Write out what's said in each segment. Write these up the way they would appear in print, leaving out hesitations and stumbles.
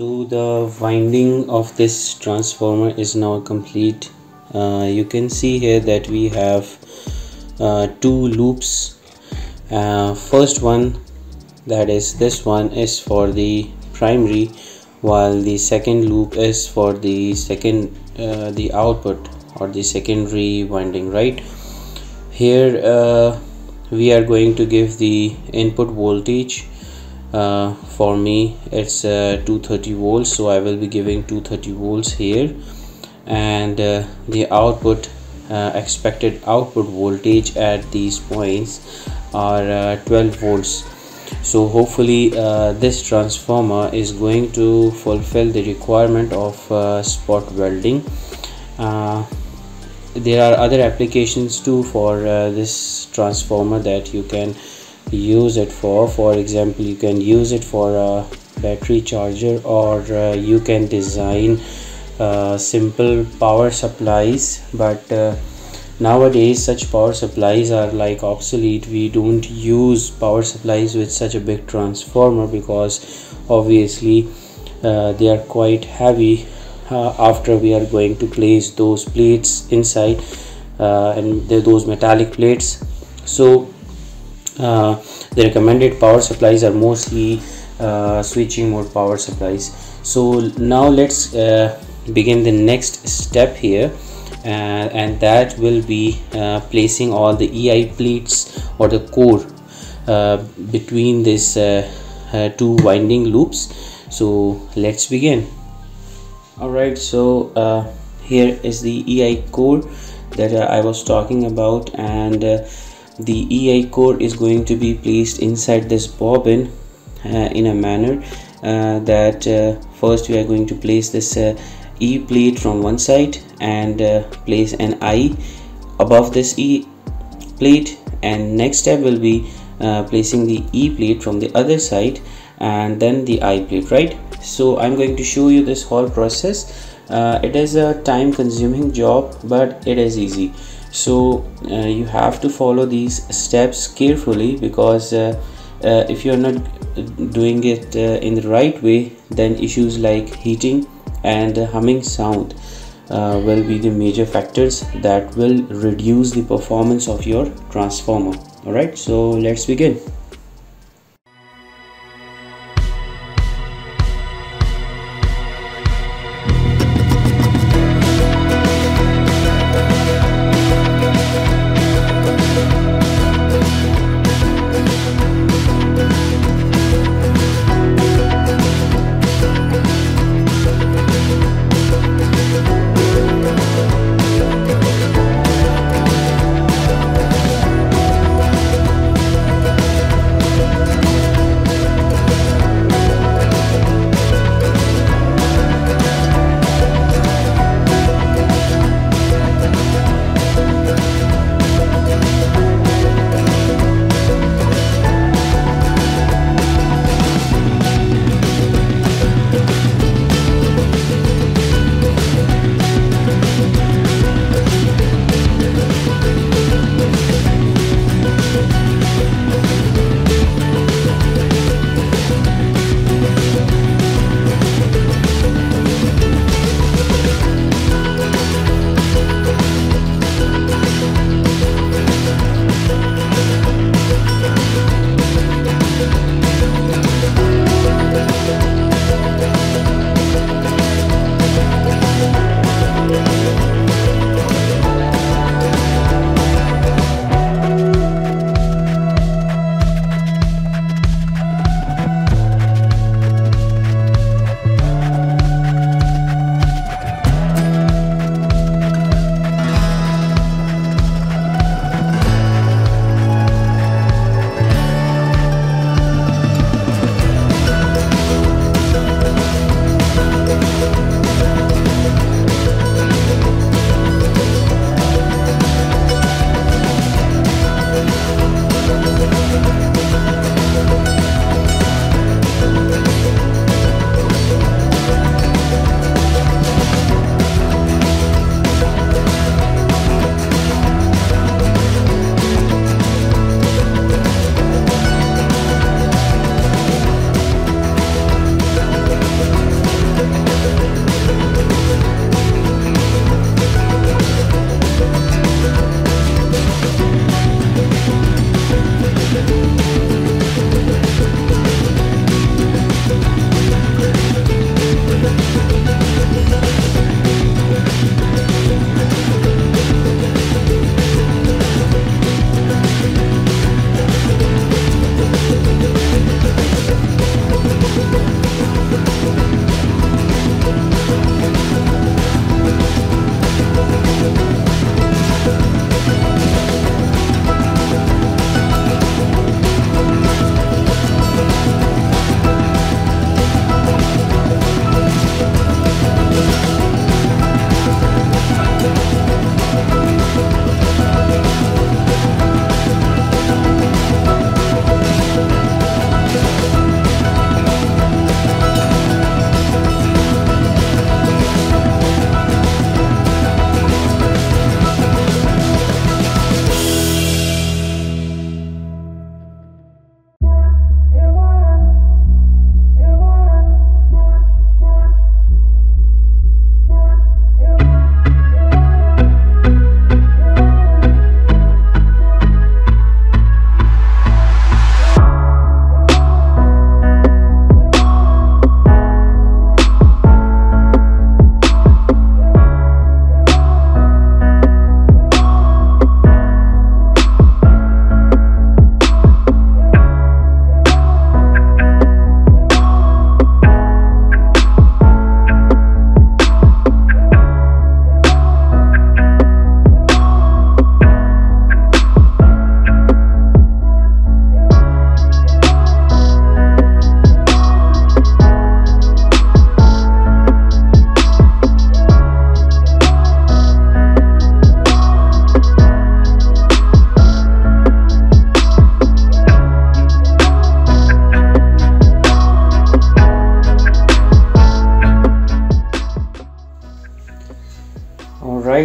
So the winding of this transformer is now complete. You can see here that we have two loops. First one, that is this one, is for the primary, while the second loop is for the the output or the secondary winding. Right here we are going to give the input voltage. For me it's 230 volts, so I will be giving 230 volts here, and the output expected output voltage at these points are 12 volts. So hopefully this transformer is going to fulfill the requirement of spot welding. There are other applications too for this transformer that you can use it for. For example, you can use it for a battery charger, or you can design simple power supplies, but nowadays such power supplies are like obsolete. We don't use power supplies with such a big transformer because obviously they are quite heavy after we are going to place those plates inside, and those metallic plates. So the recommended power supplies are mostly switching mode power supplies. So now let's begin the next step here, and that will be placing all the EI plates or the core between these two winding loops. So let's begin. Alright, so here is the EI core that I was talking about, and the EI core is going to be placed inside this bobbin in a manner that first we are going to place this E plate from one side and place an I above this E plate, and next step will be placing the E plate from the other side and then the I plate, right? So I'm going to show you this whole process. It is a time consuming job, but it is easy. So you have to follow these steps carefully, because if you're not doing it in the right way, then issues like heating and humming sound will be the major factors that will reduce the performance of your transformer. All right, so let's begin.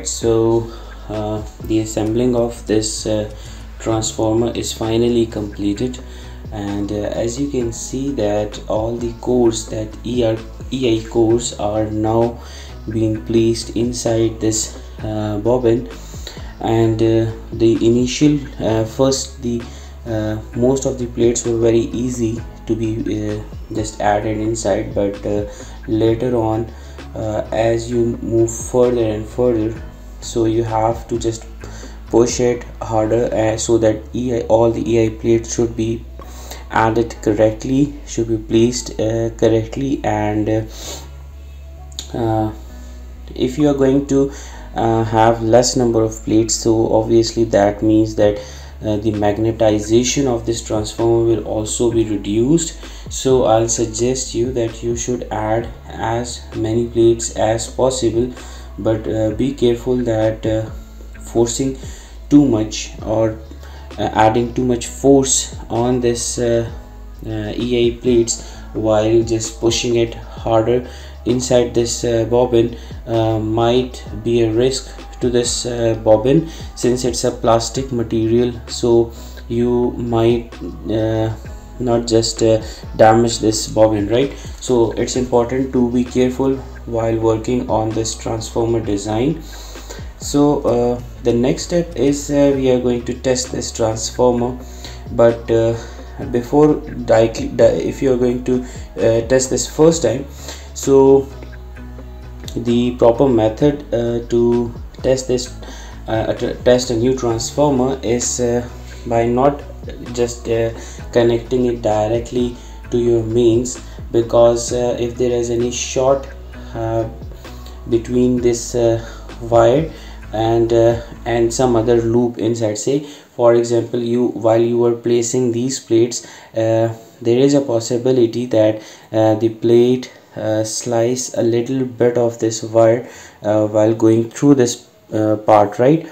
Alright, so the assembling of this transformer is finally completed, and as you can see that all the cores, that E-I cores, are now being placed inside this bobbin. And the initial most of the plates were very easy to be just added inside, but later on as you move further and further, so you have to just push it harder so that all the E-I plates should be added correctly, should be placed correctly. And if you are going to have less number of plates, so obviously that means that the magnetization of this transformer will also be reduced. So I'll suggest you that you should add as many plates as possible, but be careful that forcing too much or adding too much force on this E-I plates while just pushing it harder inside this bobbin might be a risk to this bobbin, since it's a plastic material. So you might not just damage this bobbin, right? So it's important to be careful while working on this transformer design. So the next step is we are going to test this transformer, but before if you are going to test this first time, so the proper method to test this test a new transformer is by not just connecting it directly to your mains, because if there is any short between this wire and some other loop inside, say for example while you were placing these plates, there is a possibility that the plate slice a little bit of this wire while going through this part, right?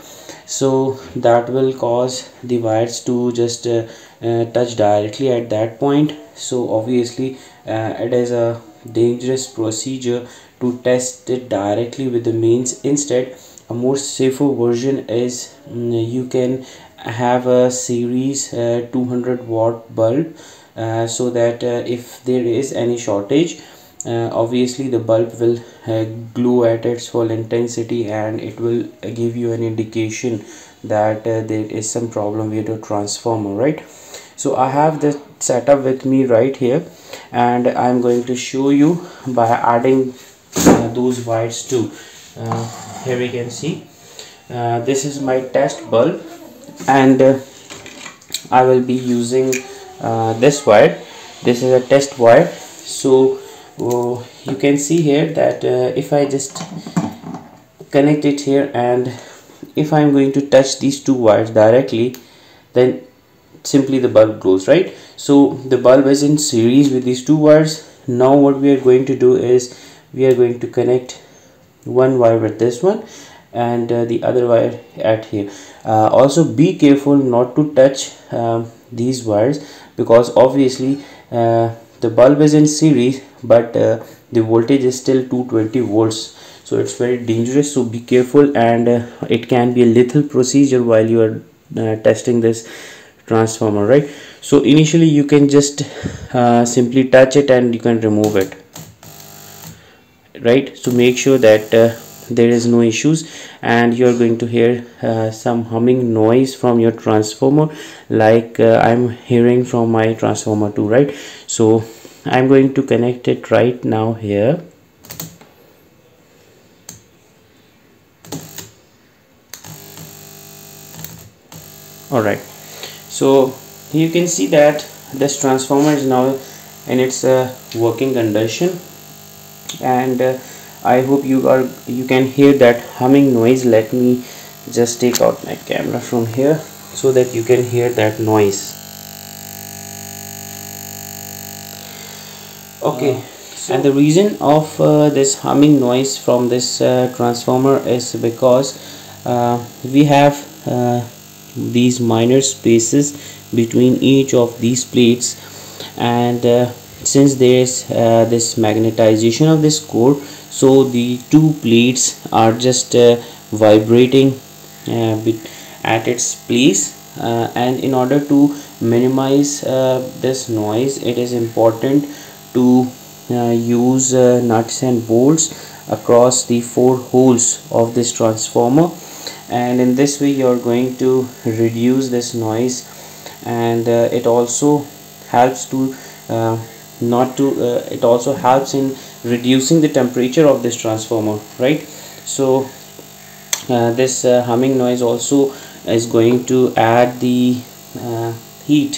So that will cause the wires to just touch directly at that point. So obviously it is a dangerous procedure to test it directly with the mains. Instead, a more safer version is you can have a series 200-watt bulb, so that if there is any shortage, obviously the bulb will glow at its full intensity, and it will give you an indication that there is some problem with your transformer, right? So I have the setup with me right here, and I'm going to show you by adding those wires too. Here we can see this is my test bulb, and I will be using this wire. This is a test wire. So you can see here that if I just connect it here, and if I'm going to touch these two wires directly, then simply the bulb glows, right? So the bulb is in series with these two wires. Now what we are going to do is we are going to connect one wire with this one, and the other wire at here. Also be careful not to touch these wires, because obviously the bulb is in series, but the voltage is still 220 volts, so it's very dangerous. So be careful, and it can be a lethal procedure while you are testing this transformer, right? So initially you can just simply touch it and you can remove it, right? So make sure that there is no issues, and you're going to hear some humming noise from your transformer, like I'm hearing from my transformer too, right? So I'm going to connect it right now here. Alright, so you can see that this transformer is now in its working condition, and I hope you can hear that humming noise. Let me just take out my camera from here so that you can hear that noise. Okay, so and the reason of this humming noise from this transformer is because we have these minor spaces between each of these plates, and since there is this magnetization of this core, so the two plates are just vibrating at its place, and in order to minimize this noise, it is important to use nuts and bolts across the four holes of this transformer, and in this way you are going to reduce this noise. And it also helps to it also helps in reducing the temperature of this transformer, right? So this humming noise also is going to add the heat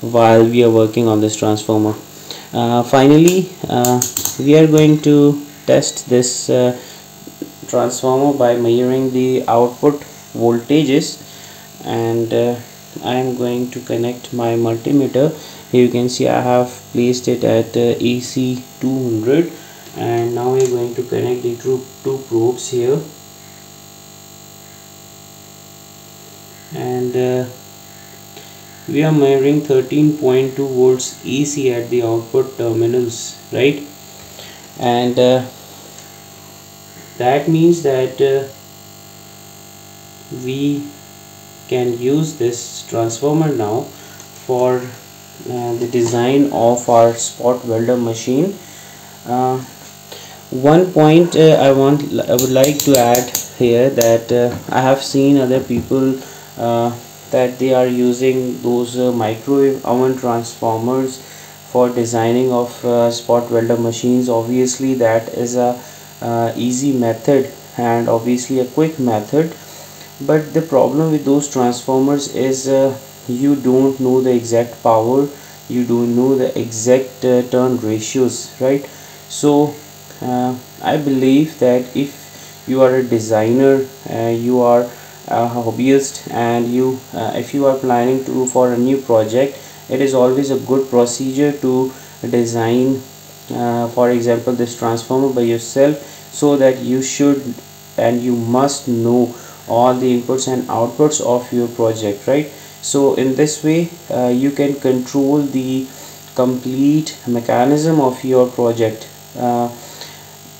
while we are working on this transformer. Finally, we are going to test this transformer by measuring the output voltages, and I am going to connect my multimeter. Here you can see I have placed it at AC 200, and now we are going to connect the two probes here, and we are measuring 13.2 volts AC at the output terminals, right? And that means that we can use this transformer now for the design of our spot welder machine. One point I would like to add here, that I have seen other people that they are using those microwave oven transformers for designing of spot welder machines. Obviously that is a easy method and obviously a quick method, but the problem with those transformers is you don't know the exact power, you don't know the exact turn ratios, right? So I believe that if you are a designer, you are a hobbyist, and you if you are planning to for a new project, it is always a good procedure to design for example this transformer by yourself, so that you should and you must know all the inputs and outputs of your project, right? So in this way you can control the complete mechanism of your project.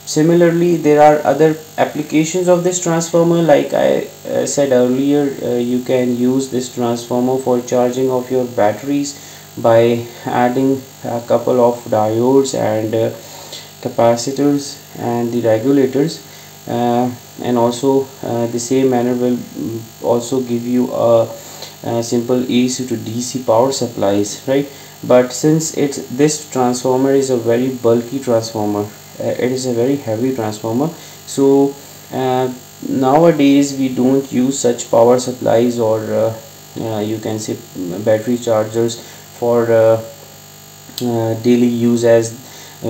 Similarly, there are other applications of this transformer. Like I said earlier, you can use this transformer for charging of your batteries by adding a couple of diodes and capacitors and the regulators, and also the same manner will also give you a simple AC to DC power supplies, right? But since this transformer is a very bulky transformer, it is a very heavy transformer, so nowadays we don't use such power supplies or you can say battery chargers for daily use, as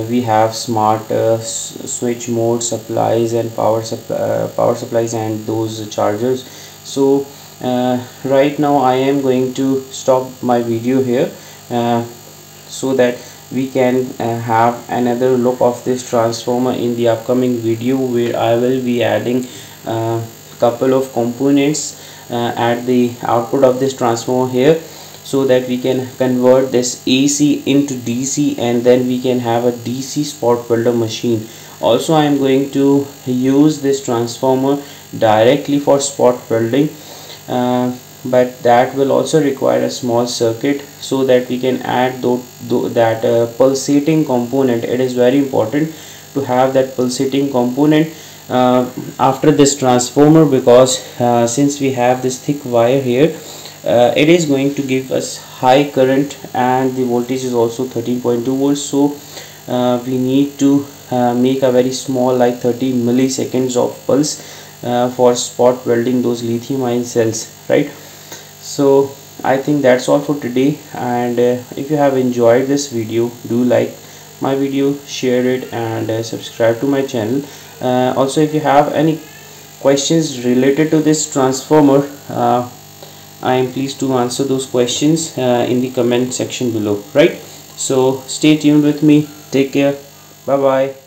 we have smart switch mode supplies and power supplies and those chargers. So right now I am going to stop my video here so that we can have another look of this transformer in the upcoming video, where I will be adding a couple of components at the output of this transformer here, so that we can convert this AC into DC, and then we can have a DC spot welder machine. Also, I am going to use this transformer directly for spot welding, but that will also require a small circuit, so that we can add that pulsating component. It is very important to have that pulsating component after this transformer, because since we have this thick wire here, it is going to give us high current, and the voltage is also 13.2 volts. So we need to make a very small, like 30 milliseconds of pulse for spot welding those lithium-ion cells, right? So I think that's all for today, and if you have enjoyed this video, do like my video, share it, and subscribe to my channel. Also, if you have any questions related to this transformer, I am pleased to answer those questions in the comment section below, right? So stay tuned with me. Take care. Bye bye.